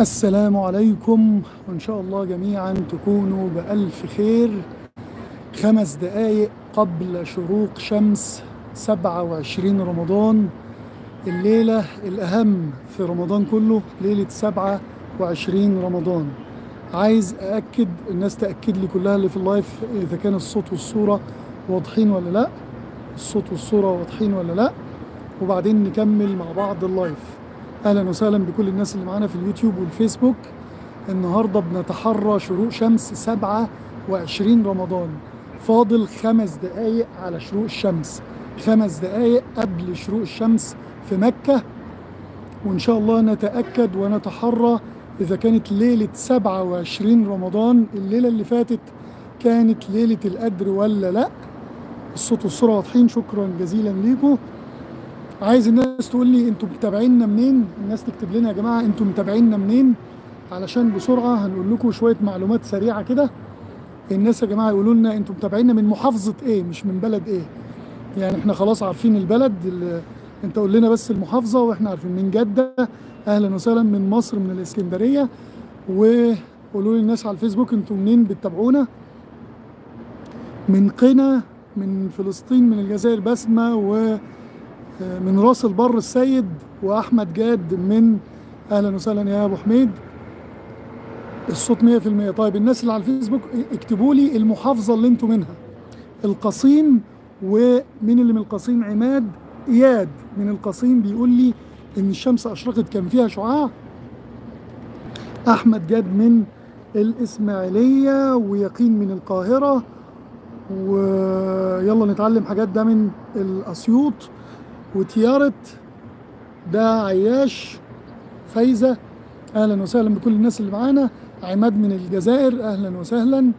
السلام عليكم، وإن شاء الله جميعا تكونوا بألف خير. 5 دقايق قبل شروق شمس 27 رمضان، الليلة الأهم في رمضان كله، ليلة 27 رمضان. عايز أأكد الناس، تأكد لي كلها اللي في اللايف إذا كان الصوت والصورة واضحين ولا لأ، الصوت والصورة واضحين ولا لأ، وبعدين نكمل مع بعض اللايف. أهلا وسهلا بكل الناس اللي معانا في اليوتيوب والفيسبوك. النهاردة بنتحرى شروق شمس 27 رمضان، فاضل 5 دقايق على شروق الشمس، 5 دقايق قبل شروق الشمس في مكة، وإن شاء الله نتأكد ونتحرى. إذا كانت ليلة 27 رمضان الليلة اللي فاتت كانت ليلة القدر ولا لأ، الصوت والصورة واضحين، شكرا جزيلا ليكم. عايز الناس تقول لي انتوا متابعيننا منين، الناس تكتب لنا يا جماعه انتوا متابعيننا منين، علشان بسرعه هنقول لكم شويه معلومات سريعه كده. الناس يا جماعه يقولوا لنا انتوا متابعيننا من محافظه ايه مش من بلد ايه، يعني احنا خلاص عارفين البلد، انت قول لنا بس المحافظه واحنا عارفين. من جده، اهلا وسهلا، من مصر، من الاسكندريه. وقولوا للناس على الفيسبوك انتوا منين بتتابعونا، من قنا، من فلسطين، من الجزائر بسمه، و من راس البر السيد، واحمد جاد من، اهلا وسهلا يا ابو حميد. الصوت 100%. طيب الناس اللي على الفيسبوك اكتبوا لي المحافظه اللي انتم منها. القصيم، ومن اللي من القصيم؟ عماد، اياد من القصيم بيقول لي ان الشمس اشرقت كان فيها شعاع. احمد جاد من الاسماعيليه، ويقين من القاهره، ويلا نتعلم حاجات ده من الاسيوط، وتيارة ده عياش، فايزة، أهلا وسهلا بكل الناس اللي معانا. عماد من الجزائر، أهلا وسهلا.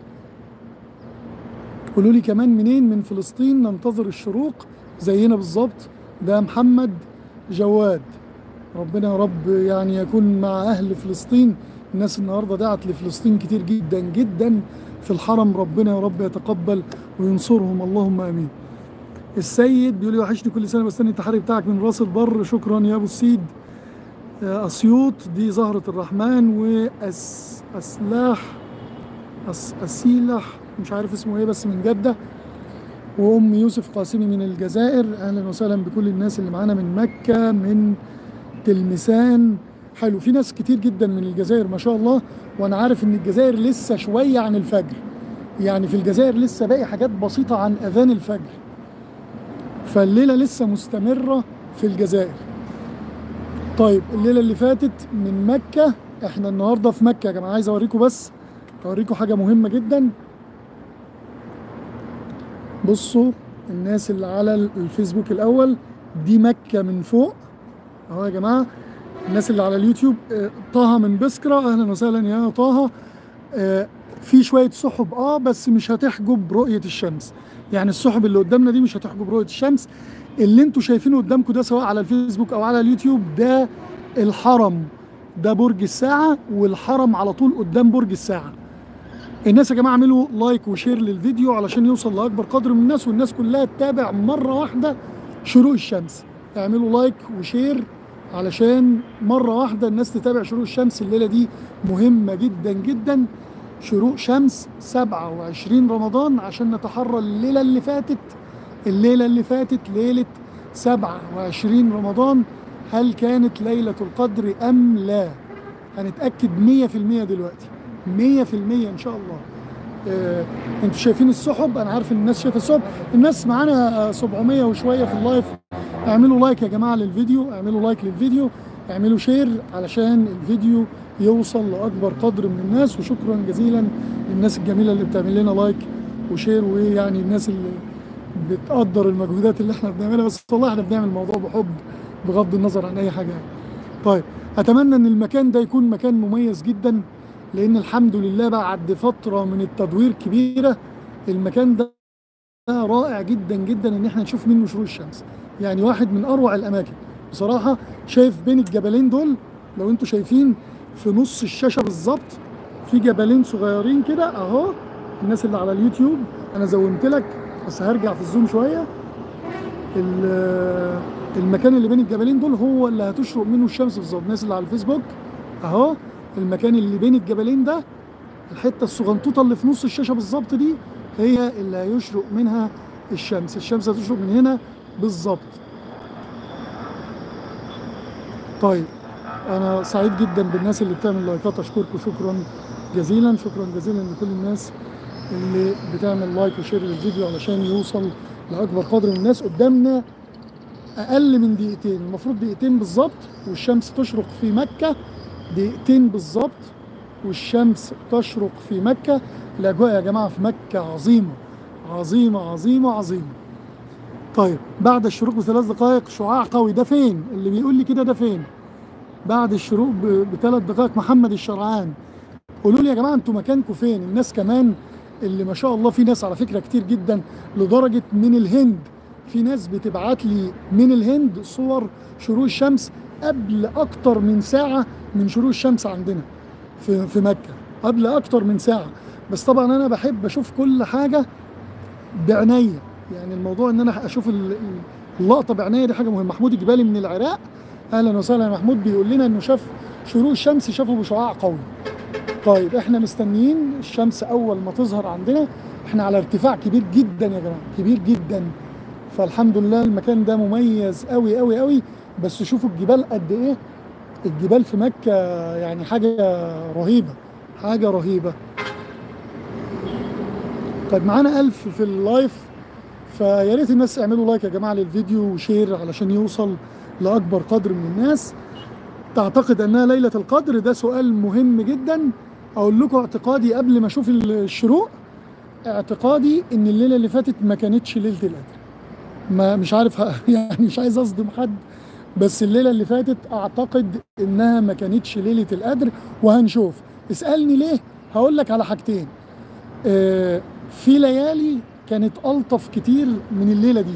قولوا لي كمان منين، من فلسطين، ننتظر الشروق زينا بالظبط، ده محمد جواد. ربنا يا رب يعني يكون مع أهل فلسطين، الناس النهاردة دعت لفلسطين كتير جدا جدا في الحرم، ربنا يا رب يتقبل وينصرهم، اللهم آمين. السيد بيقول لي وحشني كل سنه بستني التحري بتاعك، من راس البر، شكرا يا ابو السيد. اسيوط دي زهره الرحمن، واسلاح اسيلح مش عارف اسمه ايه بس، من جده. وام يوسف قاسمي من الجزائر، اهلا وسهلا بكل الناس اللي معانا من مكه، من تلمسان. حلو، في ناس كتير جدا من الجزائر ما شاء الله، وانا عارف ان الجزائر لسه شويه عن الفجر، يعني في الجزائر لسه باقي حاجات بسيطه عن اذان الفجر، فالليلة لسه مستمرة في الجزائر. طيب الليلة اللي فاتت من مكة، احنا النهاردة في مكة يا جماعة. عايز اوريكم بس، اوريكم حاجة مهمة جدا. بصوا الناس اللي على الفيسبوك الاول، دي مكة من فوق اهو يا جماعة. الناس اللي على اليوتيوب، طه من بسكرة، اهلا وسهلا يا طه. في شوية سحب بس مش هتحجب رؤية الشمس، يعني السحب اللي قدامنا دي مش هتحجب رؤية الشمس. اللي انتوا شايفينه قدامكم ده سواء على الفيسبوك او على اليوتيوب ده الحرم، ده برج الساعة، والحرم على طول قدام برج الساعة. الناس يا جماعة اعملوا لايك وشير للفيديو علشان يوصل لأكبر قدر من الناس، والناس كلها تتابع مرة واحدة شروق الشمس. اعملوا لايك وشير علشان مرة واحدة الناس تتابع شروق الشمس، الليلة دي مهمة جدا جدا. شروق شمس 27 رمضان، عشان نتحرى الليلة اللي فاتت، الليلة اللي فاتت ليلة 27 رمضان، هل كانت ليلة القدر أم لا؟ هنتأكد 100% دلوقتي، 100% إن شاء الله. أنتوا شايفين السحب، أنا عارف إن الناس شايفة السحب، الناس معانا 700 وشوية في اللايف. اعملوا لايك يا جماعة للفيديو، اعملوا لايك للفيديو، اعملوا شير علشان الفيديو يوصل لأكبر قدر من الناس. وشكرا جزيلا للناس الجميلة اللي بتعمل لنا لايك وشير، ويعني الناس اللي بتقدر المجهودات اللي احنا بنعملها، بس والله احنا بنعمل الموضوع بحب بغض النظر عن أي حاجة. طيب أتمنى إن المكان ده يكون مكان مميز جدا، لأن الحمد لله بعد فترة من التدوير كبيرة المكان ده رائع جدا جدا إن احنا نشوف منه شروق الشمس، يعني واحد من أروع الأماكن بصراحة. شايف بين الجبلين دول، لو انتوا شايفين في نص الشاشة بالظبط في جبلين صغيرين كده اهو. الناس اللي على اليوتيوب انا زومت لك بس هرجع في الزوم شوية. المكان اللي بين الجبلين دول هو اللي هتشرق منه الشمس بالظبط. الناس اللي على الفيسبوك اهو، المكان اللي بين الجبلين ده، الحته الصغنطوطه اللي في نص الشاشه بالظبط دي هي اللي هيشرق منها الشمس. الشمس هتشرق من هنا بالظبط. طيب انا سعيد جدا بالناس اللي بتعمل لايكات، اشكركم شكرا جزيلا، شكرا جزيلا لكل الناس اللي بتعمل لايك وشير للفيديو علشان يوصل لاكبر قدر من الناس. قدامنا اقل من دقيقتين، المفروض دقيقتين بالظبط والشمس تشرق في مكة، دقيقتين بالظبط والشمس تشرق في مكة. الاجواء يا جماعه في مكة عظيمه عظيمه عظيمه عظيمه. طيب بعد الشروق بثلاث دقائق شعاع قوي. ده فين اللي بيقول لي كده؟ ده فين؟ بعد الشروق بثلاث دقائق. محمد الشرعان. قولوا لي يا جماعه انتوا مكانكم فين؟ الناس كمان اللي ما شاء الله، في ناس على فكره كتير جدا لدرجه من الهند، في ناس بتبعت لي من الهند صور شروق الشمس قبل اكتر من ساعه من شروق الشمس عندنا في مكه، قبل اكتر من ساعه. بس طبعا انا بحب اشوف كل حاجه بعناية، يعني الموضوع ان انا اشوف اللقطه بعناية دي حاجه مهمه. محمود الجبالي من العراق، اهلا وسهلا يا محمود، بيقول لنا انه شاف شروق الشمس، شافه بشعاع قوي. طيب احنا مستنيين الشمس اول ما تظهر عندنا، احنا على ارتفاع كبير جدا يا جماعه، كبير جدا، فالحمد لله المكان ده مميز قوي قوي قوي. بس شوفوا الجبال قد ايه، الجبال في مكه يعني حاجه رهيبه، حاجه رهيبه. طيب معانا 1000 في اللايف، فيا ريت الناس اعملوا لايك يا جماعه للفيديو وشير علشان يوصل لاكبر قدر من الناس. تعتقد انها ليله القدر؟ ده سؤال مهم جدا. اقول لكم اعتقادي قبل ما اشوف الشروق، اعتقادي ان الليله اللي فاتت ما كانتش ليله القدر، ما مش عارف يعني مش عايز اصدم حد، بس الليله اللي فاتت اعتقد انها ما كانتش ليله القدر. وهنشوف. اسالني ليه؟ هقول لك على حاجتين. في ليالي كانت ألطف كتير من الليلة دي،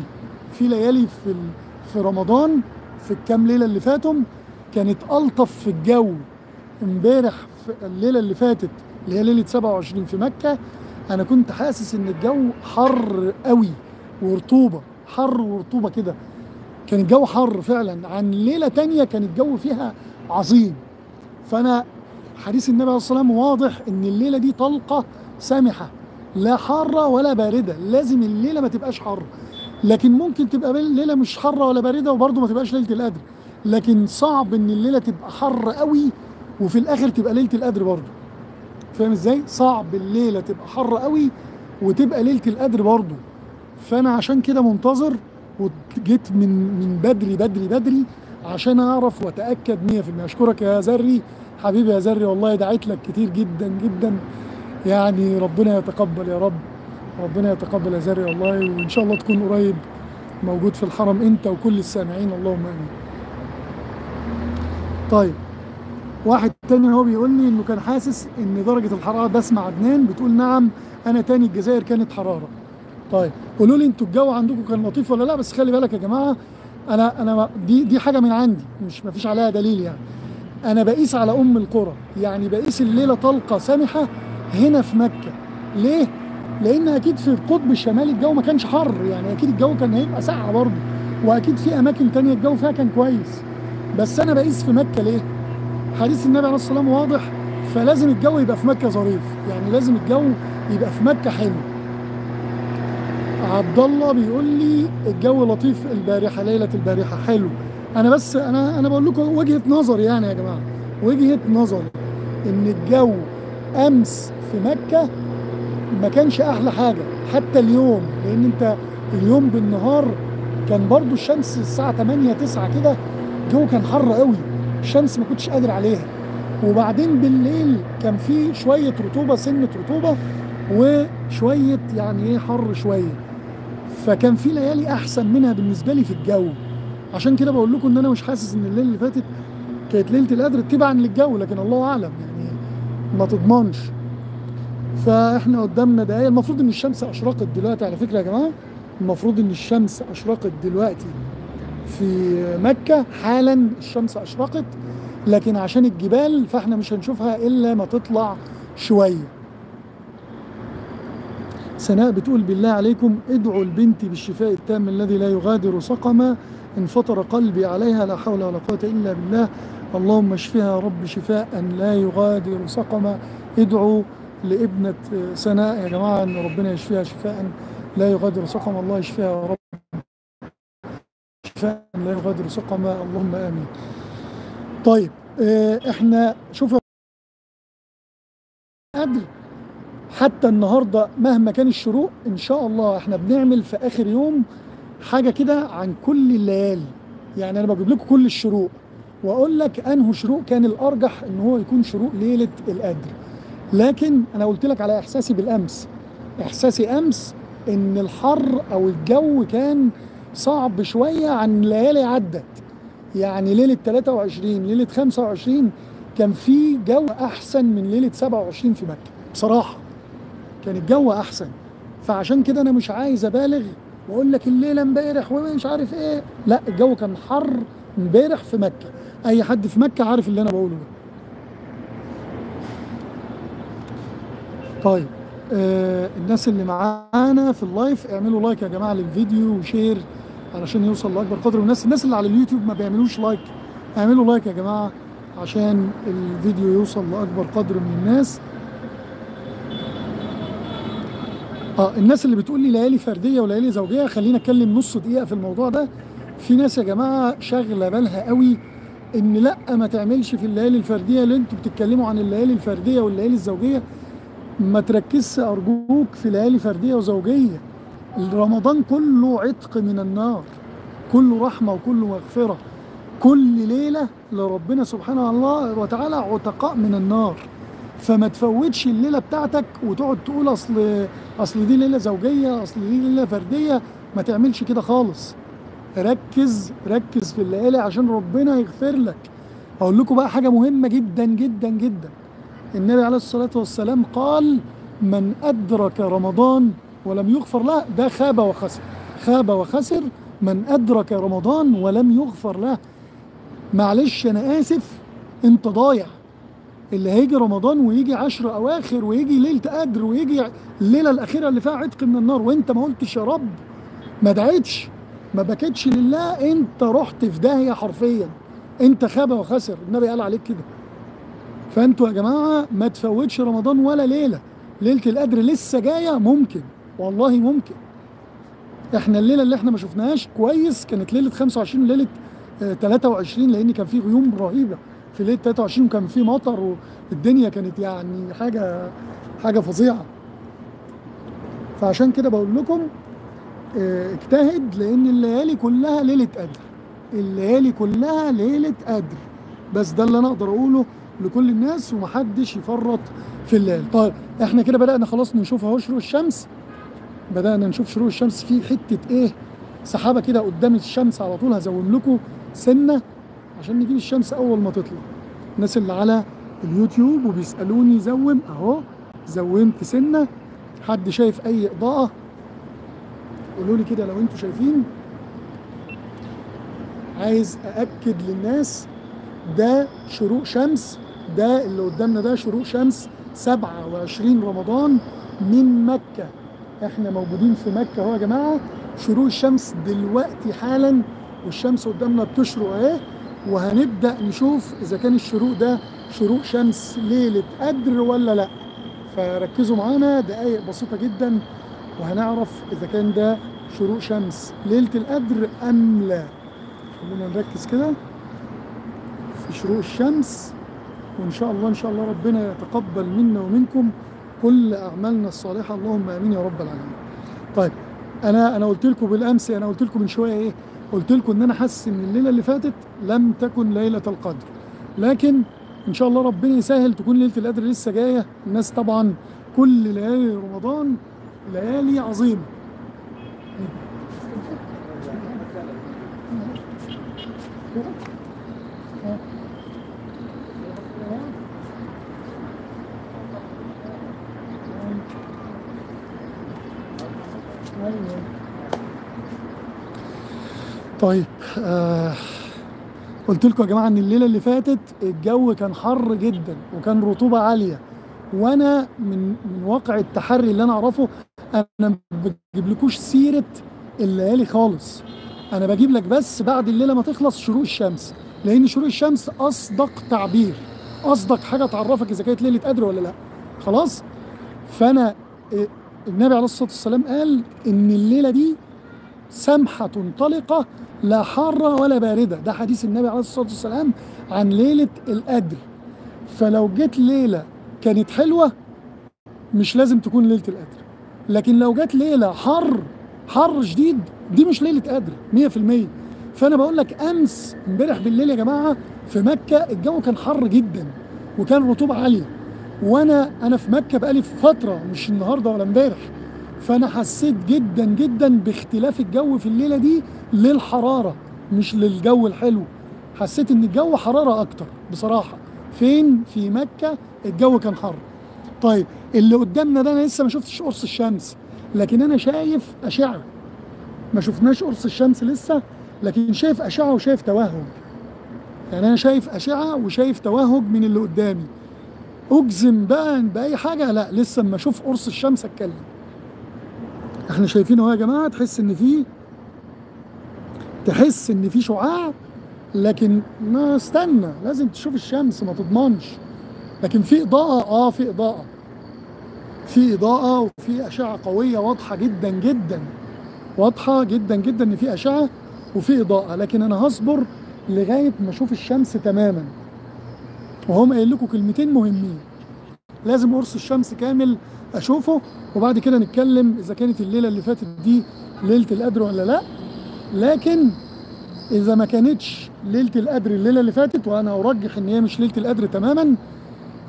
في ليالي في رمضان في الكام ليلة اللي فاتهم كانت ألطف في الجو. امبارح في الليلة اللي فاتت اللي هي ليلة 27 في مكة، أنا كنت حاسس إن الجو حر قوي ورطوبة، حر ورطوبة كده، كان الجو حر فعلا عن ليلة تانية كان الجو فيها عظيم. فأنا حديث النبي عليه الصلاة والسلام واضح إن الليلة دي طلقة سامحة، لا حارة ولا باردة، لازم الليلة ما تبقاش حارة. لكن ممكن تبقى الليلة مش حارة ولا باردة وبرضه ما تبقاش ليلة القدر، لكن صعب ان الليلة تبقى حارة قوي وفي الاخر تبقى ليلة القدر برضه. فاهم ازاي؟ صعب الليلة تبقى حارة قوي وتبقى ليلة القدر برضه. فانا عشان كده منتظر، وجيت من بدري بدري بدري عشان اعرف واتأكد 100%. اشكرك يا زري حبيبي، يا زري والله دعيت لك كتير جدا جدا، يعني ربنا يتقبل يا رب، ربنا يتقبل يا زاري والله، وان شاء الله تكون قريب موجود في الحرم انت وكل السامعين، اللهم امين. طيب واحد تاني هو بيقول لي انه كان حاسس ان درجه الحراره، بسمع عدنان بتقول نعم انا تاني الجزائر كانت حراره. طيب قولوا لي انتوا الجو عندكم كان لطيف ولا لا؟ بس خلي بالك يا جماعه، انا دي حاجه من عندي، مش مفيش عليها دليل، يعني انا بقيس على ام القرى، يعني بقيس الليله طلقه سامحه هنا في مكة. ليه؟ لأن أكيد في القطب الشمالي الجو ما كانش حر، يعني أكيد الجو كان هيبقى ساقع برضه، وأكيد في أماكن تانية الجو فيها كان كويس. بس أنا بقيس في مكة ليه؟ حديث النبي عليه الصلاة والسلام واضح، فلازم الجو يبقى في مكة ظريف، يعني لازم الجو يبقى في مكة حلو. عبد الله بيقول لي الجو لطيف البارحة، ليلة البارحة حلو. أنا بس أنا بقول لكم وجهة نظري، يعني يا جماعة وجهة نظري إن الجو امس في مكه ما كانش احلى حاجه، حتى اليوم، لان انت اليوم بالنهار كان برضو الشمس الساعه 8 9 كده الجو كان حر قوي، الشمس ما كنتش قادر عليها. وبعدين بالليل كان في شويه رطوبه، سنه رطوبه وشويه يعني ايه حر شويه، فكان في ليالي احسن منها بالنسبه لي في الجو. عشان كده بقول لكم ان انا مش حاسس ان الليله اللي فاتت كانت ليله القدر تبعا للجو، لكن الله اعلم يعني ما تضمنش. فاحنا قدامنا دقايق، المفروض ان الشمس اشرقت دلوقتي على فكره يا جماعه، المفروض ان الشمس اشرقت دلوقتي في مكه حالا، الشمس اشرقت، لكن عشان الجبال فاحنا مش هنشوفها الا ما تطلع شويه. سناء بتقول بالله عليكم ادعوا لبنتي بالشفاء التام الذي لا يغادر سقما، انفطر قلبي عليها، لا حول ولا قوه الا بالله، اللهم اشفها يا رب شفاء لا يغادر سقما. ادعوا لابنة سناء يا جماعة ان ربنا يشفيها شفاء لا يغادر سقما، الله يشفيها يا رب شفاء لا يغادر سقما، اللهم امين. طيب احنا شوفوا قدر حتى النهارده مهما كان الشروق ان شاء الله احنا بنعمل في اخر يوم حاجه كده عن كل الليالي، يعني انا بجيب لكم كل الشروق واقول لك انه شروق كان الارجح ان هو يكون شروق ليله القدر. لكن انا قلت لك على احساسي بالامس، احساسي امس ان الحر او الجو كان صعب شويه عن ليالي عدت، يعني ليله 23 ليله 25 كان في جو احسن من ليله 27 في مكه بصراحه، كان الجو احسن. فعشان كده انا مش عايز ابالغ واقول لك الليله امبارح ومش عارف ايه، لا الجو كان حر امبارح في مكه، اي حد في مكه عارف اللي انا بقوله ده. طيب الناس اللي معانا في اللايف اعملوا لايك يا جماعه للفيديو وشير علشان يوصل لاكبر قدر، والناس اللي على اليوتيوب ما بيعملوش لايك اعملوا لايك يا جماعه عشان الفيديو يوصل لاكبر قدر من الناس. الناس اللي بتقول لي ليالي فرديه وليالي زوجيه، خلينا اتكلم نص دقيقه في الموضوع ده. في ناس يا جماعه شاغله بالها قوي ان لا ما تعملش في الليالي الفرديه اللي انتوا بتتكلموا عن الليالي الفرديه والليالي الزوجيه، ما تركزش ارجوك في ليالي فرديه وزوجيه. رمضان كله عتق من النار، كله رحمه وكله مغفره، كل ليله لربنا سبحانه الله وتعالى عتقاء من النار. فما تفوتش الليله بتاعتك وتقعد تقول اصل دي ليله زوجيه اصل دي ليله فرديه، ما تعملش كده خالص. ركز في الليالي عشان ربنا يغفر لك. اقول لكم بقى حاجه مهمه جدا جدا جدا، النبي عليه الصلاه والسلام قال من ادرك رمضان ولم يغفر له ده خاب وخسر، خاب وخسر من ادرك رمضان ولم يغفر له. معلش انا اسف، انت ضايع. اللي هيجي رمضان ويجي 10 اواخر ويجي ليله قدر ويجي الليله الاخيره اللي فيها عتق من النار وانت ما قلتش يا رب، ما دعيتش، ما بكتش لله، انت رحت في داهيه حرفيا، انت خاب وخسر، النبي قال عليك كده. فانتوا يا جماعه ما تفوتش رمضان ولا ليله، ليله القدر لسه جايه، ممكن والله ممكن. احنا الليله اللي احنا ما شفناهاش كويس كانت ليله 25 وليله 23، لان كان في غيوم رهيبه في ليله 23 وكان في مطر والدنيا كانت يعني حاجه فظيعه. فعشان كده بقول لكم اجتهد، لان الليالي كلها ليله قدر، الليالي كلها ليله قدر، بس ده اللي انا اقدر اقوله لكل الناس ومحدش يفرط في الليل. طيب احنا كده بدأنا خلاص نشوف اهو شروق الشمس، بدأنا نشوف شروق الشمس في حتة ايه سحابة كده قدام الشمس على طول، هزوم لكم سنة عشان نجيب الشمس اول ما تطلع. الناس اللي على اليوتيوب وبيسألوني زوم اهو، زومت سنة. حد شايف اي اضاءة قولوا لي كده لو انتوا شايفين. عايز أأكد للناس ده شروق شمس، ده اللي قدامنا ده شروق شمس 27 رمضان من مكة. احنا موجودين في مكة اهو يا جماعة، شروق الشمس دلوقتي حالا والشمس قدامنا بتشرق اهي، وهنبدأ نشوف اذا كان الشروق ده شروق شمس ليلة قدر ولا لا. فركزوا معانا دقايق بسيطة جدا وهنعرف اذا كان ده شروق شمس ليلة القدر ام لا. خلونا نركز كده في شروق الشمس، وان شاء الله ان شاء الله ربنا يتقبل منا ومنكم كل اعمالنا الصالحه، اللهم امين يا رب العالمين. طيب انا قلت لكم بالامس، انا قلت لكم من شويه ايه، قلت لكم ان انا حاسس ان الليله اللي فاتت لم تكن ليله القدر، لكن ان شاء الله ربنا يسهل تكون ليله القدر لسه جايه. الناس طبعا كل ليالي رمضان ليالي عظيمه. طيب قلت لكم يا جماعه ان الليله اللي فاتت الجو كان حر جدا وكان رطوبه عاليه، وانا من واقع التحري اللي انا اعرفه انا ما بجيبلكوش سيره الليالي خالص، انا بجيب لك بس بعد الليله ما تخلص شروق الشمس. لأن شروق الشمس أصدق تعبير، أصدق حاجة تعرفك إذا كانت ليلة قدر ولا لأ. خلاص؟ فأنا النبي عليه الصلاة والسلام قال إن الليلة دي سمحة طلقة لا حارة ولا باردة، ده حديث النبي عليه الصلاة والسلام عن ليلة القدر. فلو جت ليلة كانت حلوة مش لازم تكون ليلة القدر، لكن لو جت ليلة حر شديد دي مش ليلة قدر 100%. فأنا بقول لك أمس امبارح بالليل يا جماعة في مكة الجو كان حر جدا وكان رطوبة عالية، وأنا في مكة بقالي فترة مش النهاردة ولا امبارح، فأنا حسيت جدا جدا باختلاف الجو في الليلة دي للحرارة مش للجو الحلو. حسيت إن الجو حرارة أكتر بصراحة. فين؟ في مكة الجو كان حر. طيب اللي قدامنا ده أنا لسه ما شفتش قرص الشمس، لكن أنا شايف أشعة. ما شفناش قرص الشمس لسه، لكن شايف أشعة وشايف توهج. يعني أنا شايف أشعة وشايف توهج من اللي قدامي. أجزم بقى بأي حاجة؟ لا، لسه ما أشوف قرص الشمس أتكلم. إحنا شايفينه أهو يا جماعة، تحس إن في شعاع، لكن ما استنى لازم تشوف الشمس ما تضمنش. لكن في إضاءة، في إضاءة وفي أشعة قوية واضحة جدا جدا، إن في أشعة وفي إضاءة، لكن أنا هصبر لغاية ما أشوف الشمس تماما. وهم قايل لكم كلمتين مهمين، لازم قرص الشمس كامل أشوفه، وبعد كده نتكلم إذا كانت الليلة اللي فاتت دي ليلة القدر ولا لأ. لكن إذا ما كانتش ليلة القدر الليلة اللي فاتت، وأنا أرجح إن هي مش ليلة القدر تماما،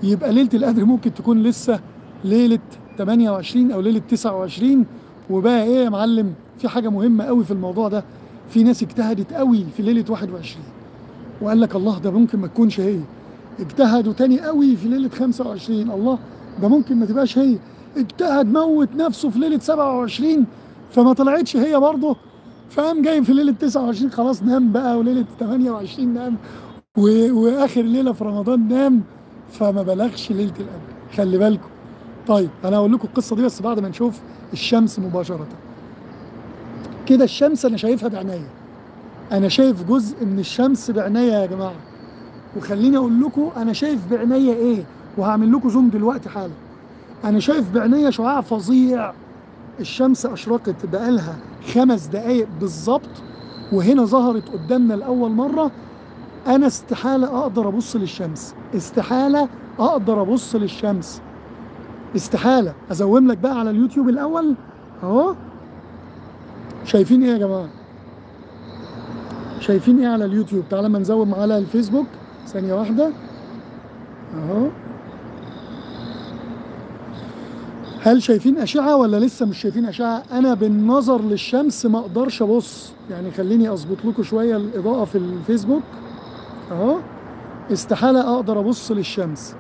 يبقى ليلة القدر ممكن تكون لسه ليلة 28 أو ليلة 29. وبقى إيه يا معلم؟ في حاجة مهمة قوي في الموضوع ده، في ناس اجتهدت قوي في ليلة 21 وقال لك الله ده ممكن ما تكونش هي. اجتهدوا تاني قوي في ليلة 25، الله ده ممكن ما تبقاش هي. اجتهد موت نفسه في ليلة 27 فما طلعتش هي برضه، فقام جاي في ليلة 29 خلاص نام بقى، وليلة 28 نام، وآخر ليلة في رمضان نام، فما بلغش ليلة القدر. خلي بالكم. طيب أنا هقول لكم القصة دي بس بعد ما نشوف الشمس مباشرة. كده الشمس أنا شايفها بعناية، أنا شايف جزء من الشمس بعناية يا جماعة. وخليني أقول لكم أنا شايف بعناية إيه، وهعمل لكم زوم دلوقتي حالا. أنا شايف بعناية شعاع فظيع. الشمس أشرقت بقالها 5 دقايق بالظبط، وهنا ظهرت قدامنا لأول مرة. أنا استحالة أقدر أبص للشمس، استحالة. أزوم لك بقى على اليوتيوب الأول أهو. شايفين إيه يا جماعة؟ شايفين إيه على اليوتيوب؟ تعالى ما نزوم على الفيسبوك ثانية واحدة أهو. هل شايفين أشعة ولا لسه مش شايفين أشعة؟ أنا بالنظر للشمس ما أقدرش أبص، يعني خليني أظبط لكم شوية الإضاءة في الفيسبوك أهو. استحالة أقدر أبص للشمس.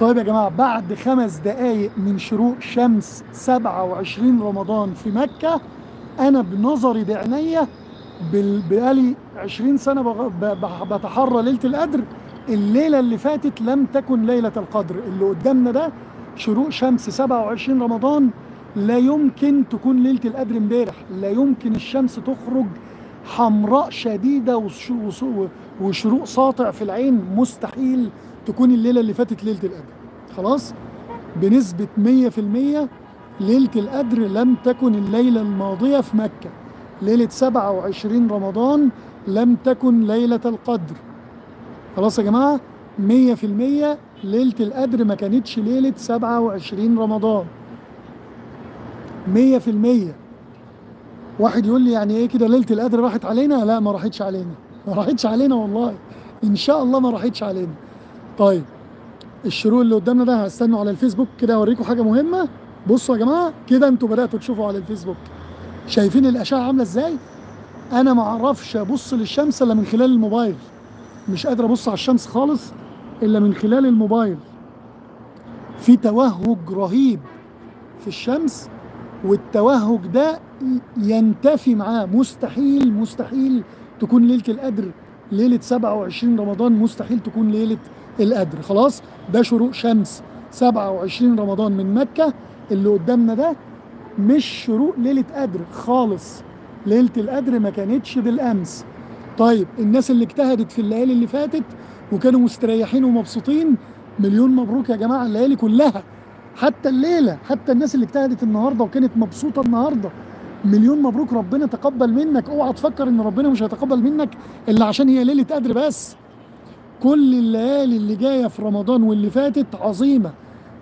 طيب يا جماعة، بعد 5 دقايق من شروق شمس 27 رمضان في مكة، أنا بنظري بعينيا بقالي 20 سنة بتحرى ليلة القدر. الليلة اللي فاتت لم تكن ليلة القدر. اللي قدامنا ده شروق شمس 27 رمضان، لا يمكن تكون ليلة القدر امبارح. لا يمكن الشمس تخرج حمراء شديدة وشروق ساطع في العين، مستحيل تكون الليلة اللي فاتت ليلة القدر. خلاص؟ بنسبة 100% ليلة القدر لم تكن الليلة الماضية في مكة. ليلة 27 رمضان لم تكن ليلة القدر. خلاص يا جماعة؟ 100% ليلة القدر ما كانتش ليلة 27 رمضان. 100%. واحد يقول لي يعني ايه كده ليلة القدر راحت علينا؟ لا، ما راحتش علينا. والله. إن شاء الله ما راحتش علينا. طيب الشروق اللي قدامنا ده هستنوا على الفيسبوك كده اوريكم حاجه مهمه. بصوا يا جماعه كده، انتوا بداتوا تشوفوا على الفيسبوك. شايفين الاشعه عامله ازاي؟ انا ما اعرفش ابص للشمس الا من خلال الموبايل، مش قادر ابص على الشمس خالص الا من خلال الموبايل. في توهج رهيب في الشمس، والتوهج ده ينتفي معاه. مستحيل تكون ليله القدر ليله 27 رمضان، مستحيل تكون ليله القدر. خلاص، ده شروق شمس 27 رمضان من مكة. اللي قدامنا ده مش شروق ليلة قدر خالص. ليلة القدر ما كانتش بالأمس. طيب الناس اللي اجتهدت في الليالي اللي فاتت وكانوا مستريحين ومبسوطين، مليون مبروك يا جماعه، الليالي كلها حتى الليله، حتى الناس اللي اجتهدت النهارده وكانت مبسوطه النهارده مليون مبروك، ربنا تقبل منك. اوعى تفكر ان ربنا مش هيتقبل منك الا عشان هي ليله قدر بس. كل الليالي اللي جايه في رمضان واللي فاتت عظيمه،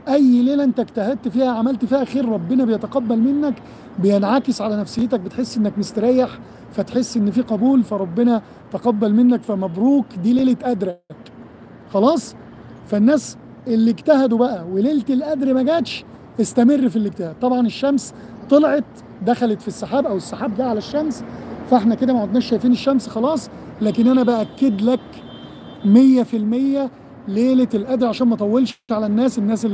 اي ليله انت اجتهدت فيها عملت فيها خير ربنا بيتقبل منك، بينعكس على نفسيتك، بتحس انك مستريح فتحس ان في قبول فربنا تقبل منك، فمبروك دي ليله قدرك خلاص. فالناس اللي اجتهدوا بقى وليله القدر ما جاتش استمر في الاجتهاد. طبعا الشمس طلعت دخلت في السحاب او السحاب جه على الشمس، فاحنا كده ما عدناش شايفين الشمس خلاص، لكن انا باكد لك 100% ليله القدر عشان ما اطولش على الناس. الناس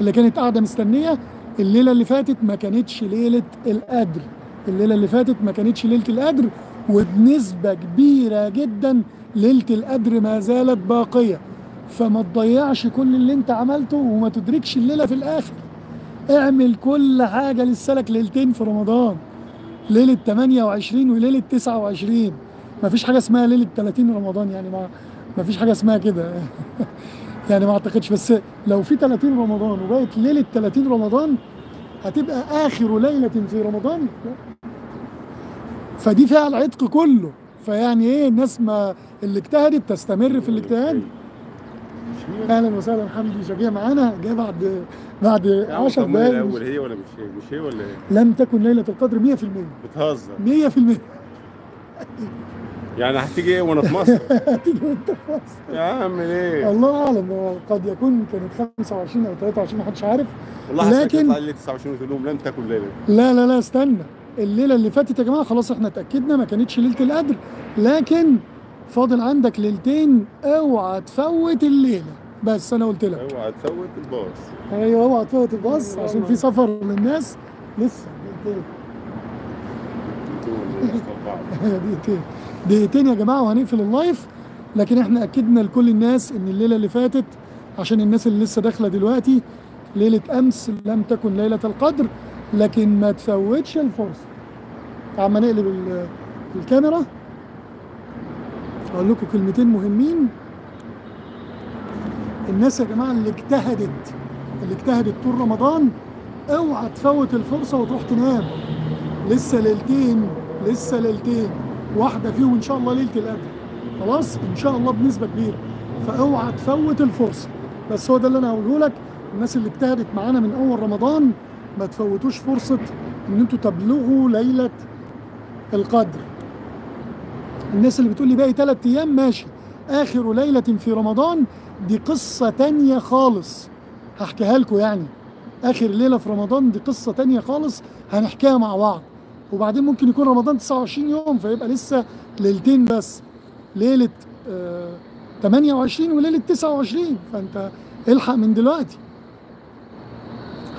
اللي كانت قاعده مستنيه الليله اللي فاتت ما كانتش ليله القدر، الليله اللي فاتت ما كانتش ليله القدر، وبنسبه كبيره جدا ليله القدر ما زالت باقيه. فما تضيعش كل اللي انت عملته وما تدركش الليله في الاخر. اعمل كل حاجه، لسه لك ليلتين في رمضان، ليله 28 وليله 29. ما فيش حاجه اسمها ليله 30 رمضان، يعني ما فيش حاجه اسمها كده يعني ما اعتقدش. بس لو في 30 رمضان وبقت ليله 30 رمضان هتبقى اخر ليله في رمضان، فدي فيها العتق كله. فيعني ايه الناس ما اللي اجتهدت تستمر في الاجتهاد. اهلا وسهلا حمدي شجيع معانا، جه بعد 10 دقايق. الاول هي ولا مش هي ولا ايه؟ لم تكن ليله القدر 100%. بتهزر 100%؟ يعني هتيجي ايه وانا في مصر؟ هتيجي وانت في مصر يا عم ليه؟ الله اعلم، قد يكون كانت 25 او 23 محدش عارف. والله لكن هتطلع لي 29 وتقول لهم لم تكن ليله. لا لا لا استنى، الليله اللي فاتت يا جماعه خلاص احنا اتاكدنا ما كانتش ليله القدر، لكن فاضل عندك ليلتين، اوعى تفوت الليله. بس انا قلت لك اوعى تفوت الباص. ايوه اوعى تفوت الباص عشان في سفر للناس لسه ليلتين. دقيقتين دقيقتين يا جماعه وهنقفل اللايف، لكن احنا اكدنا لكل الناس ان الليله اللي فاتت عشان الناس اللي لسه داخله دلوقتي ليله امس لم تكن ليله القدر، لكن ما تفوتش الفرصه. عم نقلب الكاميرا اقول لكم كلمتين مهمين. الناس يا جماعه اللي اجتهدت طول رمضان اوعى تفوت الفرصه وتروح تنام، لسه ليلتين، لسه ليلتين، واحده فيهم ان شاء الله ليله القدر خلاص ان شاء الله بنسبه كبيره، فاوعى تفوت الفرصه. بس هو ده اللي انا هقوله لك، الناس اللي اجتهدت معانا من اول رمضان ما تفوتوش فرصه ان انتوا تبلغوا ليله القدر. الناس اللي بتقول لي باقي 3 ايام ماشي، اخر ليله في رمضان دي قصه ثانيه خالص هحكيها لكم، يعني اخر ليله في رمضان دي قصه ثانيه خالص هنحكيها مع بعض. وبعدين ممكن يكون رمضان 29 يوم فيبقى لسه ليلتين بس، ليله 28 وليله 29، فانت الحق من دلوقتي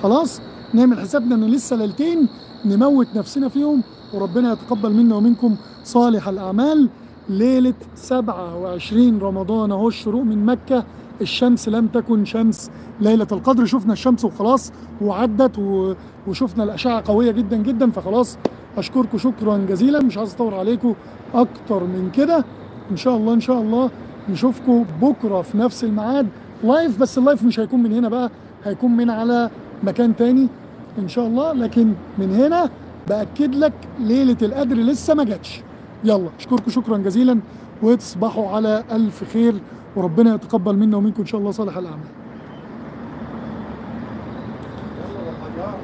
خلاص نعمل حسابنا ان لسه ليلتين نموت نفسنا فيهم وربنا يتقبل منا ومنكم صالح الاعمال. ليله 27 رمضان اهو الشروق من مكه، الشمس لم تكن شمس ليله القدر، شفنا الشمس وخلاص وعدت وشفنا الاشعه قويه جدا جدا، فخلاص اشكركم شكرا جزيلا، مش عايز اطول عليكم اكتر من كده. ان شاء الله نشوفكم بكره في نفس الميعاد لايف، بس اللايف مش هيكون من هنا بقى، هيكون من على مكان تاني ان شاء الله، لكن من هنا باكد لك ليله القدر لسه ما جاتش. يلا اشكركم شكرا جزيلا وتصبحوا على الف خير وربنا يتقبل منا ومنكم ان شاء الله صالح الاعمال.